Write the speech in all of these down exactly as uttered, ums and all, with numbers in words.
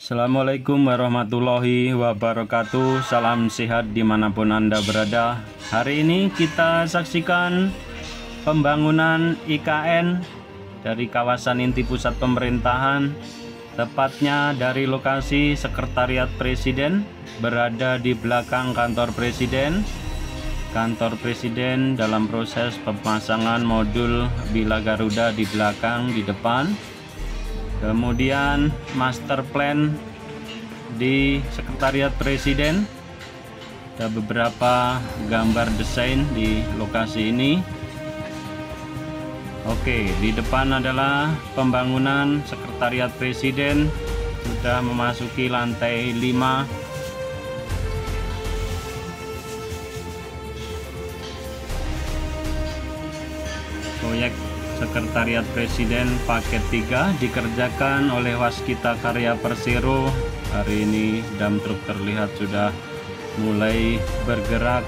Assalamualaikum warahmatullahi wabarakatuh. Salam sehat dimanapun Anda berada. Hari ini kita saksikan pembangunan I K N dari kawasan inti pusat pemerintahan, tepatnya dari lokasi Sekretariat Presiden, berada di belakang kantor Presiden. Kantor Presiden dalam proses pemasangan modul Bila Garuda di belakang, di depan. Kemudian master plan di Sekretariat Presiden, ada beberapa gambar desain di lokasi ini. Oke, di depan adalah pembangunan Sekretariat Presiden, sudah memasuki lantai lima. Proyek Sekretariat Presiden paket tiga dikerjakan oleh Waskita Karya Persero. Hari ini dam truk terlihat sudah mulai bergerak.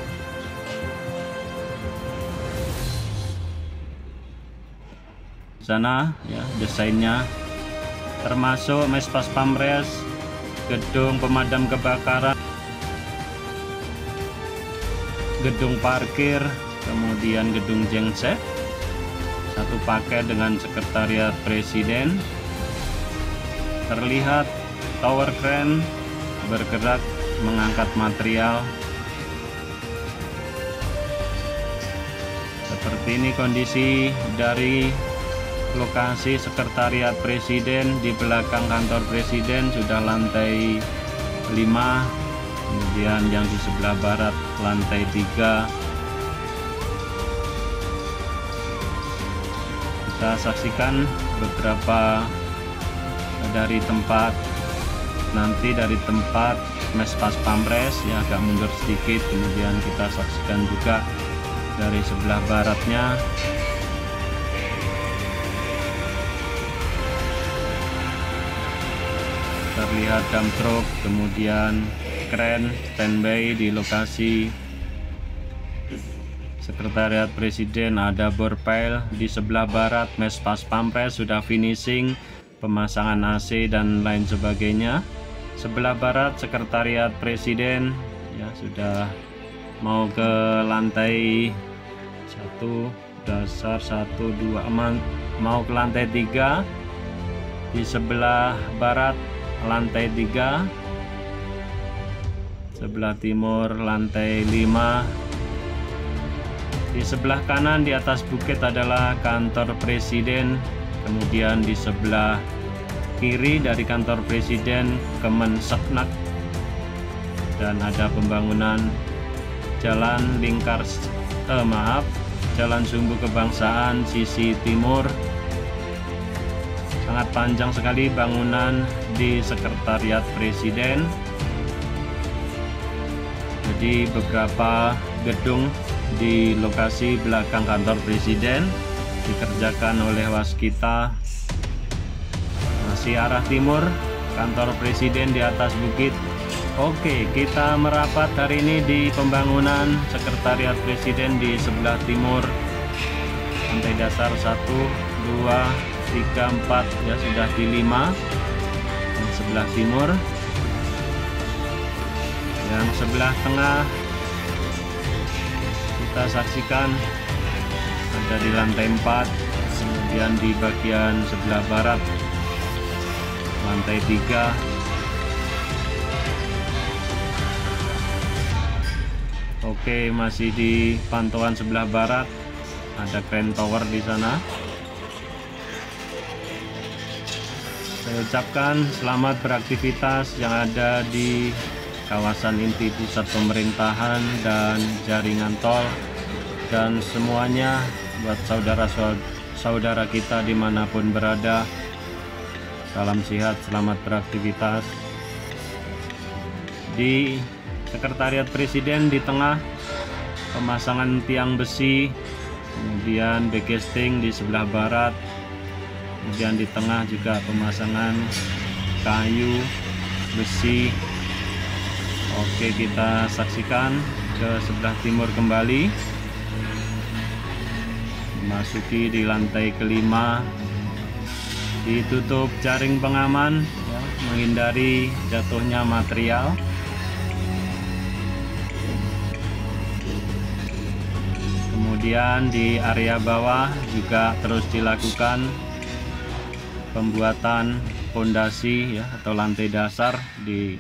Sana ya desainnya, termasuk mes Paspampres, gedung pemadam kebakaran, gedung parkir, kemudian gedung genset. Satu paket dengan Sekretariat Presiden. Terlihat tower crane bergerak mengangkat material. Seperti ini kondisi dari lokasi Sekretariat Presiden. Di belakang kantor Presiden sudah lantai lima, kemudian yang di sebelah barat lantai tiga. Kita saksikan beberapa dari tempat nanti dari tempat mes Paspampres ya, agak mundur sedikit. Kemudian kita saksikan juga dari sebelah baratnya. Terlihat dam truk, kemudian kren standby di lokasi Sekretariat Presiden. Ada bor pile di sebelah barat, mes Paspampres sudah finishing pemasangan A C dan lain sebagainya. Sebelah barat Sekretariat Presiden ya, sudah mau ke lantai satu dasar satu dua mau ke lantai tiga. Di sebelah barat lantai tiga, sebelah timur lantai lima. Di sebelah kanan di atas bukit adalah kantor Presiden, kemudian di sebelah kiri dari kantor Presiden Kemensetneg, dan ada pembangunan jalan lingkar eh, maaf jalan sumbu kebangsaan sisi timur. Sangat panjang sekali bangunan di Sekretariat Presiden. Jadi beberapa gedung di lokasi belakang kantor Presiden dikerjakan oleh Waskita. Masih arah timur kantor Presiden di atas bukit. Oke, kita merapat hari ini di pembangunan Sekretariat Presiden di sebelah timur lantai dasar satu, dua, tiga, empat ya, sudah di lima dan sebelah timur. Yang sebelah tengah kita saksikan ada di lantai empat, kemudian di bagian sebelah barat lantai tiga. Oke, masih di pantauan sebelah barat, ada crane tower di sana. Saya ucapkan selamat beraktivitas yang ada di kawasan inti pusat pemerintahan dan jaringan tol, dan semuanya buat saudara-saudara kita dimanapun berada. Salam sehat, selamat beraktivitas. Di Sekretariat Presiden di tengah pemasangan tiang besi, kemudian backcasting di sebelah barat, kemudian di tengah juga pemasangan kayu besi. Oke, kita saksikan ke sebelah timur kembali, memasuki di lantai kelima. ditutup jaring pengaman ya, menghindari jatuhnya material. Kemudian di area bawah juga terus dilakukan pembuatan fondasi ya, atau lantai dasar di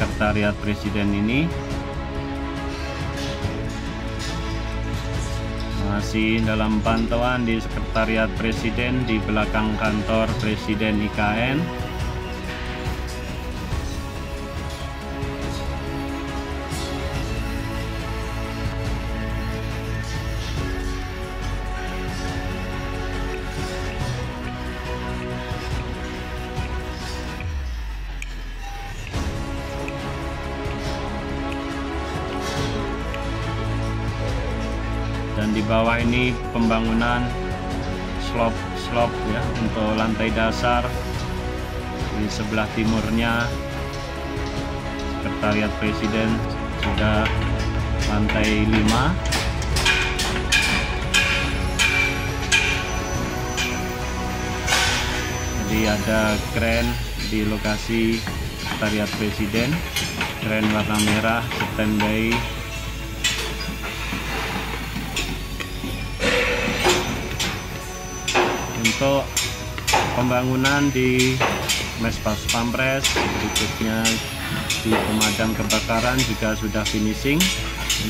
Sekretariat Presiden ini. Masih dalam pantauan di Sekretariat Presiden di belakang kantor Presiden I K N. Dan di bawah ini pembangunan slop-slop ya untuk lantai dasar di sebelah timurnya Sekretariat Presiden sudah lantai lima. Jadi ada kren di lokasi Sekretariat Presiden, kren warna merah standby. Untuk pembangunan di Mes Paspampres berikutnya di pemadam kebakaran juga sudah finishing.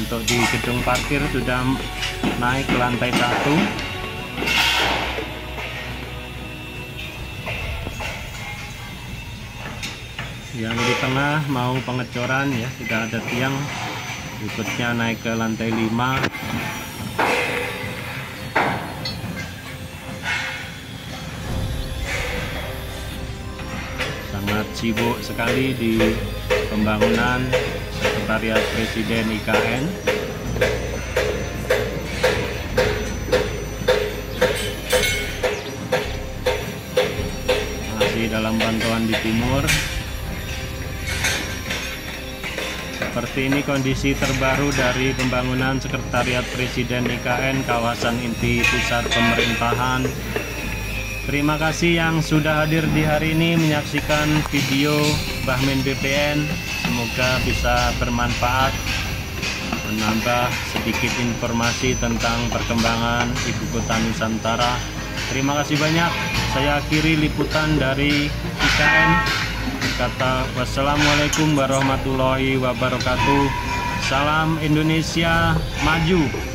Untuk di gedung parkir sudah naik ke lantai satu. Yang di tengah mau pengecoran ya, sudah ada tiang. Berikutnya naik ke lantai lima. Sangat sibuk sekali di pembangunan Sekretariat Presiden I K N. Masih dalam pantauan di timur. Seperti ini kondisi terbaru dari pembangunan Sekretariat Presiden I K N kawasan inti pusat pemerintahan. Terima kasih yang sudah hadir di hari ini menyaksikan video M B A H MIN B P N. Semoga bisa bermanfaat, menambah sedikit informasi tentang perkembangan ibu kota Nusantara. Terima kasih banyak. Saya akhiri liputan dari I K N. Kata wassalamualaikum warahmatullahi wabarakatuh. Salam Indonesia maju.